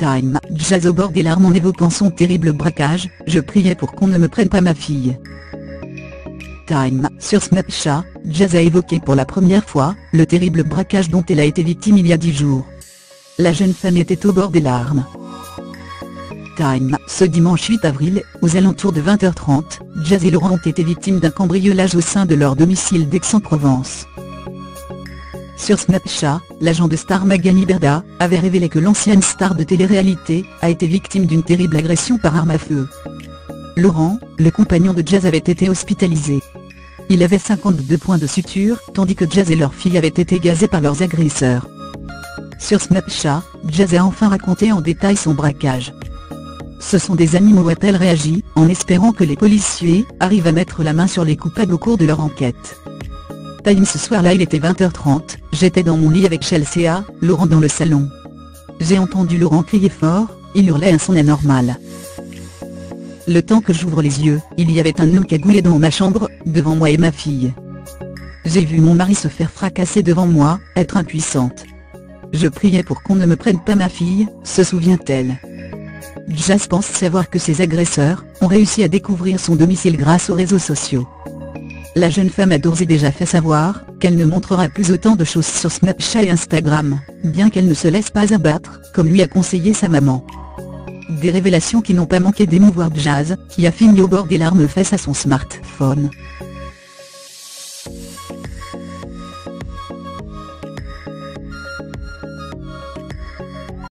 Time, Jazz au bord des larmes en évoquant son terrible braquage, je priais pour qu'on ne me prenne pas ma fille. Time, sur Snapchat, Jazz a évoqué pour la première fois, le terrible braquage dont elle a été victime il y a 10 jours. La jeune femme était au bord des larmes. Time, ce dimanche 8 avril, aux alentours de 20h30, Jazz et Laurent ont été victimes d'un cambriolage au sein de leur domicile d'Aix-en-Provence. Sur Snapchat, l'agent de star Magali Berda avait révélé que l'ancienne star de télé-réalité a été victime d'une terrible agression par arme à feu. Laurent, le compagnon de Jazz, avait été hospitalisé. Il avait 52 points de suture, tandis que Jazz et leur fille avaient été gazés par leurs agresseurs. Sur Snapchat, Jazz a enfin raconté en détail son braquage. Ce sont des animaux, a-t-elle réagi, en espérant que les policiers arrivent à mettre la main sur les coupables au cours de leur enquête. Time, ce soir-là il était 20h30, j'étais dans mon lit avec Chelsea, Laurent dans le salon. J'ai entendu Laurent crier fort, il hurlait un son anormal. Le temps que j'ouvre les yeux, il y avait un homme cagoulé dans ma chambre, devant moi et ma fille. J'ai vu mon mari se faire fracasser devant moi, être impuissante. Je priais pour qu'on ne me prenne pas ma fille, se souvient-elle. Jazz pense savoir que ses agresseurs ont réussi à découvrir son domicile grâce aux réseaux sociaux. La jeune femme a d'ores et déjà fait savoir qu'elle ne montrera plus autant de choses sur Snapchat et Instagram, bien qu'elle ne se laisse pas abattre, comme lui a conseillé sa maman. Des révélations qui n'ont pas manqué d'émouvoir Jazz, qui a fini au bord des larmes face à son smartphone.